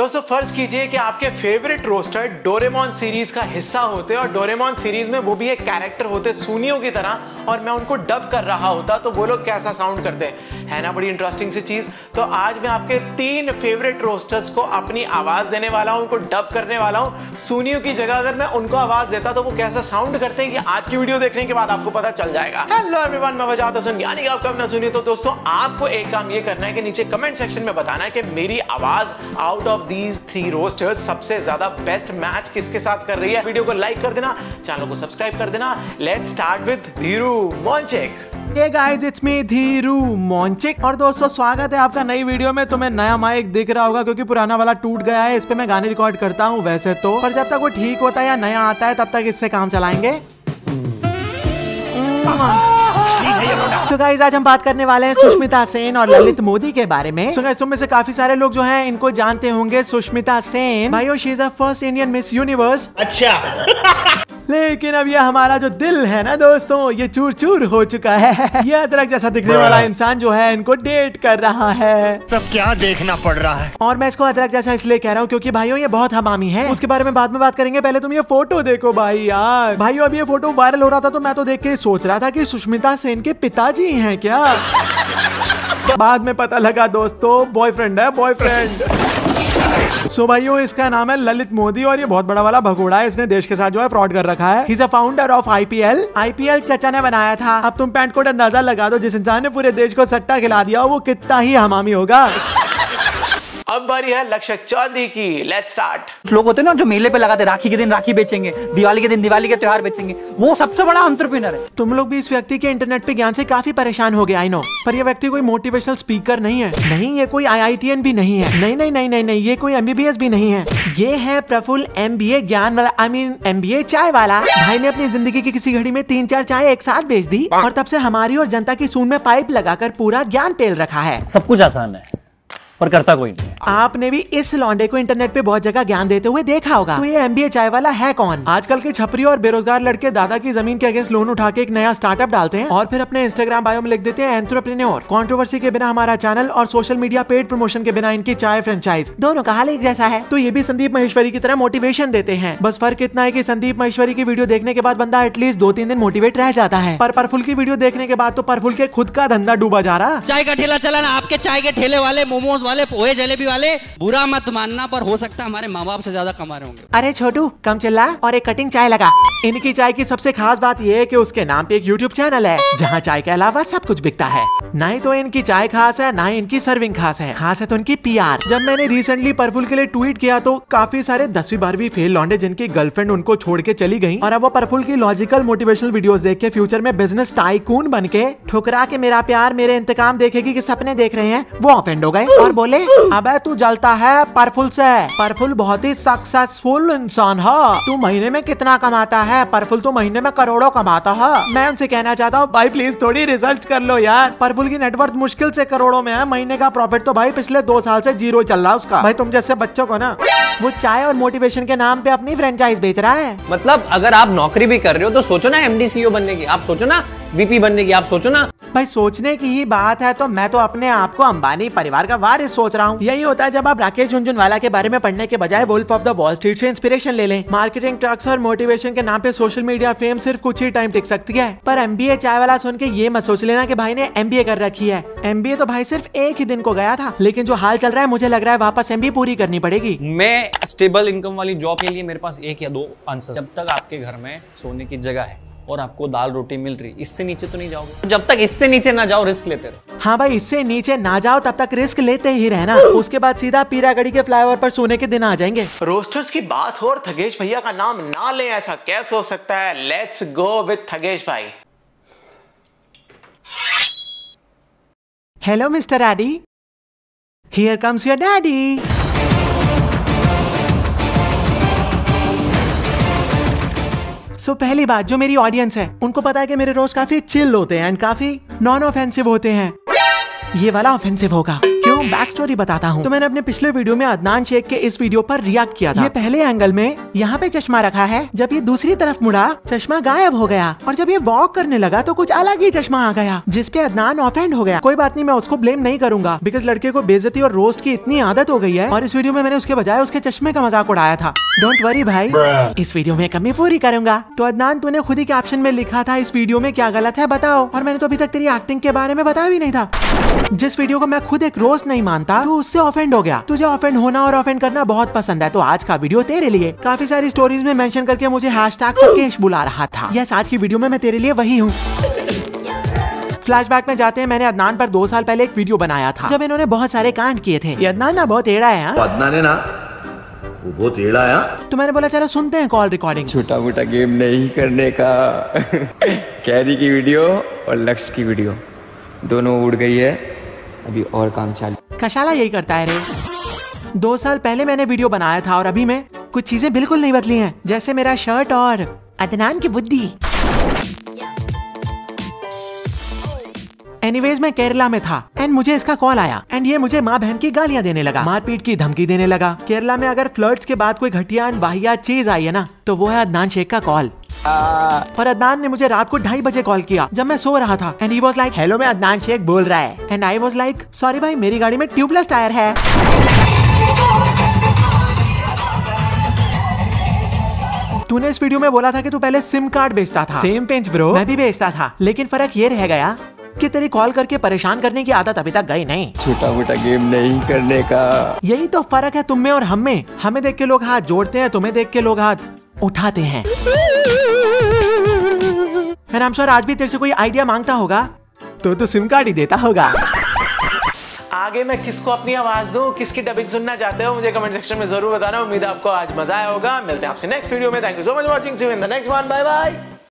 दोस्तों फर्ज कीजिए कि आपके फेवरेट रोस्टर डोरेमोन सीरीज का हिस्सा होते और डोरेमोन सीरीज में वो भी एक कैरेक्टर होते सुनियो की तरह, और मैं उनको डब कर रहा होता तो वो लोग कैसा साउंड करते है ना, बड़ी इंटरेस्टिंग सी चीज। तो आज मैं आपके तीन फेवरेट रोस्टर्स को अपनी आवाज देने वाला हूं, उनको डब करने वाला हूं। सुनियो की जगह अगर मैं उनको आवाज देता तो वो कैसा साउंड करते हैं, आज की वीडियो देखने के बाद आपको पता चल जाएगा। हेलो एवरीवन, मैं वजाहत हसन यानी आपका अपना सुनियो। तो दोस्तों आपको एक काम ये करना है कि नीचे कमेंट सेक्शन में बताना है कि मेरी आवाज out of these three roasters सबसे ज्यादा बेस्ट मैच किसके साथ कर रही है। वीडियो को लाइक कर देना, चैनल को सब्सक्राइब कर देना। Let's start with Dhiru Monchik. Hey guys, it's me Dhiru Monchik और दोस्तों स्वागत है आपका नई वीडियो में। तुम्हें नया माइक दिख रहा होगा क्योंकि पुराना वाला टूट गया है, इस पे मैं गाने रिकॉर्ड करता हूँ वैसे तो, पर जब तक वो ठीक होता है या नया आता है तब तक इससे काम चलाएंगे। So guys, आज हम बात करने वाले हैं सुष्मिता सेन और ललित मोदी के बारे में। So guys, तुम में से काफी सारे लोग जो हैं इनको जानते होंगे। सुष्मिता सेन भाइयों, she is the first Indian Miss Universe. अच्छा लेकिन अब ये हमारा जो दिल है ना दोस्तों, ये चूर चूर हो चुका है। ये अदरक जैसा दिखने वाला इंसान जो है इनको डेट कर रहा है। तब क्या देखना पड़ रहा है। और मैं इसको अदरक जैसा इसलिए कह रहा हूँ क्योंकि भाइयों ये बहुत हमामी है, उसके बारे में बाद में बात करेंगे। पहले तुम ये फोटो देखो भाई। यार भाइयों, अब ये फोटो वायरल हो रहा था तो मैं तो देख के सोच रहा था कि सुष्मिता सेन के पिताजी हैं क्या। बाद में पता लगा दोस्तों बॉयफ्रेंड है, बॉयफ्रेंड। सो भाइयों, इसका नाम है ललित मोदी और ये बहुत बड़ा वाला भगोड़ा है। इसने देश के साथ जो है फ्रॉड कर रखा है। He's a founder of IPL। IPL चचा ने बनाया था। अब तुम पैंट कोट अंदाजा लगा दो, जिस इंसान ने पूरे देश को सट्टा खिला दिया वो कितना ही हमामी होगा। अब बारी है लक्ष्य चौधरी की। Let's start. लोग होते ना जो मेले पे लगाते, राखी के दिन राखी बेचेंगे, दिवाली के दिन दिवाली के त्योहार बेचेंगे, वो सबसे बड़ा एंटरप्रेन्योर है। तुम लोग भी इस व्यक्ति के इंटरनेट पे ज्ञान से काफी परेशान हो गए, आई नो। पर ये व्यक्ति कोई मोटिवेशनल स्पीकर नहीं है, नहीं ये कोई IITN भी नहीं है, नहीं नहीं नहीं नहीं नहीं ये कोई MBBS भी नहीं है। ये है प्रफुल MBA ज्ञान वाला, आई मीन MBA चाय वाला। भाई ने अपनी जिंदगी की किसी घड़ी में 3-4 चाय एक साथ बेच दी और तब से हमारी और जनता की सूंड में पाइप लगाकर पूरा ज्ञान पेल रखा है। सब कुछ आसान है पर करता कोई नहीं। आपने भी इस लौंडे को इंटरनेट पे बहुत जगह ज्ञान देते हुए देखा होगा। तो ये MBA चाय वाला है कौन? आजकल के छपरी और बेरोजगार लड़के दादा की जमीन के अगेंस्ट लोन उठा के एक नया स्टार्टअप डालते हैं और फिर अपने इंस्टाग्राम बायो में लिख देते हैं एंटरप्रेन्योर। कंट्रोवर्सी के बिना हमारा चैनल और सोशल मीडिया पेड प्रमोशन के बिना इनकी चाय फ्रेंचाइज, दोनों का हाल एक जैसा है। तो ये भी संदीप महेश्वरी की तरह मोटिवेशन देते हैं, बस फर्क इतना है कि संदीप महेश्वरी की वीडियो देखने के बाद बंदा एटलीस्ट 2-3 दिन मोटिवेट रह जाता है, पर परफुल की वीडियो देखने के बाद तो परफुल के खुद का धंधा डूबा जा रहा। चाय का ठेला चलाना, आपके चाय के ठेले वाले, मोमोज वाले, पोहे जलेबी वाले, बुरा मत मानना पर हो सकता है हमारे माँ बाप से ज्यादा कमा रहे होंगे। अरे छोटू कम चिल्ला और एक कटिंग चाय लगा। इनकी चाय की सबसे खास बात यह है कि उसके नाम पे एक YouTube चैनल है जहाँ चाय के अलावा सब कुछ बिकता है। ना ही तो इनकी चाय खास है, ना ही इनकी सर्विंग खास है, खास है तो इनकी PR। जब मैंने रिसेंटली परफुल के लिए ट्वीट किया तो काफी सारे 10वीं 12वीं फेल लौंडे जिनकी गर्लफ्रेंड उनको छोड़ के चली गयी और अब वो परफुल की लॉजिकल मोटिवेशनल वीडियोस देख के फ्यूचर में बिजनेस टाइकून बन के ठुकरा के मेरा प्यार मेरे इंतकाम देखेगी कि सपने देख रहे हैं, वो ऑफेंड हो गए और बोले अबे तू जलता है परफुल से, परफुल बहुत ही सक्सेसफुल इंसान है, तू महीने में कितना कमाता है, परफुल तो महीने में करोड़ों कमाता है। मैं उनसे कहना चाहता हूँ भाई प्लीज थोड़ी रिसर्च कर लो यार, परफुल की नेटवर्थ मुश्किल से करोड़ों में है, महीने का प्रॉफिट तो भाई पिछले 2 साल से जीरो चल रहा है उसका। भाई तुम जैसे बच्चों को ना वो चाय और मोटिवेशन के नाम पे अपनी फ्रेंचाइज बेच रहा है। मतलब अगर आप नौकरी भी कर रहे हो तो सोचो ना MD CEO बनने की, आप सोचो ना VP बनने की, आप सोचो ना। भाई सोचने की ही बात है तो मैं तो अपने आप को अंबानी परिवार का वारिस सोच रहा हूँ। यही होता है जब आप राकेश झुनझुनवाला के बारे में पढ़ने के बजाय wolf of the wall street से इंस्पिरेशन ले लें। मार्केटिंग ट्रिक्स और मोटिवेशन के नाम पे सोशल मीडिया फेम सिर्फ कुछ ही टाइम टिक सकती है, पर MBA चाय वाला सुन के ये मत सोच लेना कि भाई ने MBA कर रखी है। MBA तो भाई सिर्फ एक ही दिन को गया था, लेकिन जो हाल चल रहा है मुझे लग रहा है वापस MBA पूरी करनी पड़ेगी। मैं स्टेबल इनकम वाली जॉब के लिए मेरे पास 1 या 2 आंसर। जब तक आपके घर में सोने की जगह है और आपको दाल रोटी मिल रही, इससे नीचे तो नहीं जाओगे। जब तक इससे नीचे ना जाओ रिस्क लेते रहो। हाँ भाई, इससे नीचे ना जाओ तब तक रिस्क लेते ही रहना, उसके बाद सीधा पीरागढ़ी के फ्लाईओवर पर सोने के दिन आ जाएंगे। रोस्टर्स की बात हो और थगेश भैया का नाम ना ले, ऐसा कैसे हो सकता है। लेट्स गो विद थगेश भाई। हेलो मिस्टर आदि, here comes your daddy. So पहली बात, जो मेरी ऑडियंस है उनको पता है कि मेरे रोस्ट काफी चिल होते हैं एंड काफी नॉन ऑफेंसिव होते हैं। ये वाला ऑफेंसिव होगा, क्यों? हूँ, बैक स्टोरी बताता हूँ। तो मैंने अपने पिछले वीडियो में अदनान शेख के इस वीडियो पर रिएक्ट किया था। ये पहले एंगल में यहाँ पे चश्मा रखा है, जब ये दूसरी तरफ मुड़ा चश्मा गायब हो गया, और जब ये वॉक करने लगा तो कुछ अलग ही चश्मा आ गया, जिसपे अदनान ऑफेंड हो गया। कोई बात नहीं, मैं उसको ब्लेम नहीं करूंगा, बिकॉज लड़के को बेइज्जती और रोस्ट की इतनी आदत हो गई है, और इस वीडियो में मैंने उसके बजाय उसके चश्मे का मजाक उड़ाया था। डोंट वरी भाई, इस वीडियो में कमी पूरी करूंगा। तो अदनान, तूने खुद ही कैप्शन में लिखा था इस वीडियो में क्या गलत है बताओ, और मैंने तो अभी तक तेरी एक्टिंग के बारे में बताया भी नहीं था। जिस वीडियो को मैं खुद एक रोस्ट नहीं मानता, तो उससे ऑफेंड हो गया। तुझे ऑफेंड होना और ऑफेंड करना बहुत पसंद है, तो आज का वीडियो तेरे लिए। काफी सारी स्टोरीज में मेंशन करके मुझे हैशटैग थुगेश बुला रहा था। यस, आज की वीडियो में मैं तेरे लिए वही हूँ। फ्लैशबैक में जाते हैं। मैंने अदनान पर 2 साल पहले एक वीडियो बनाया था, जब इन्होंने बहुत सारे कांड किए थे। ये अदनान ना बहुत एड़ा है, वो बहुत एड़ा है। तो मैंने बोला चलो सुनते हैं कॉल रिकॉर्डिंग। छोटा मोटा गेम नहीं करने का। कैरी की वीडियो और लक्ष्य की वीडियो दोनों उड़ गई है, अभी और काम चालू। कशाला यही करता है रे। 2 साल पहले मैंने वीडियो बनाया था और अभी मैं कुछ चीजें बिल्कुल नहीं बदली हैं, जैसे मेरा शर्ट और अदनान की बुद्धि। एनीवेज, मैं केरला में था एंड मुझे इसका कॉल आया, एंड ये मुझे माँ बहन की गालियाँ देने लगा, मारपीट की धमकी देने लगा। केरला में अगर फ्लर्ट्स के बाद कोई घटिया एंड वाहिया चीज आई है ना, तो वो है अदनान शेख का कॉल। और अदनान ने मुझे रात को 2:30 बजे कॉल किया, जब मैं सो रहा था। And he was like, hello मैं अदनान शेख बोल रहा है। And I was like, sorry भाई मेरी गाड़ी में ट्यूबलेस टायर है। तूने इस वीडियो में बोला था कि तू पहले सिम कार्ड बेचता था। सेम पेंच ब्रो, मैं भी बेचता था, लेकिन फर्क ये रह गया कि तेरी कॉल करके परेशान करने की आदत अभी तक गई नहीं। छोटा मोटा गेम नहीं करने का, यही तो फर्क है तुम में और हम में। हमें देख के लोग हाथ जोड़ते हैं, तुम्हें देख के लोग हाथ उठाते हैं। एंड आई एम श्योर आज भी तेरे से कोई आइडिया मांगता होगा तो तू सिम कार्ड ही देता होगा। आगे मैं किसको अपनी आवाज दूं, किसकी डबिंग सुनना चाहते हो, मुझे कमेंट सेक्शन में जरूर बताना। उम्मीद है आपको आज मजा आया होगा। मिलते हैं आपसे नेक्स्ट वीडियो में। Thank you so much watching, see you in the next one, bye bye.